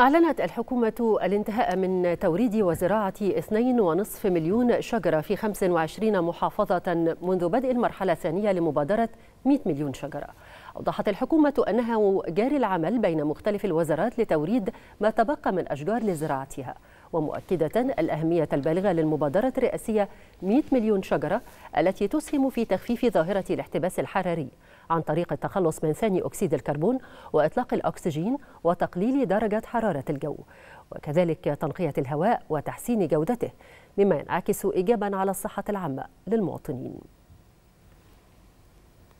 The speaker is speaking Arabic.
أعلنت الحكومة الانتهاء من توريد وزراعة 2.5 مليون شجرة في 25 محافظة منذ بدء المرحلة الثانية لمبادرة 100 مليون شجرة. أوضحت الحكومة أنها جاري العمل بين مختلف الوزارات لتوريد ما تبقى من أشجار لزراعتها، ومؤكدة الأهمية البالغة للمبادرة الرئاسية 100 مليون شجرة التي تسهم في تخفيف ظاهرة الاحتباس الحراري عن طريق التخلص من ثاني أكسيد الكربون وإطلاق الأكسجين وتقليل درجة حرارة الجو، وكذلك تنقية الهواء وتحسين جودته، مما ينعكس إيجابا على الصحة العامة للمواطنين.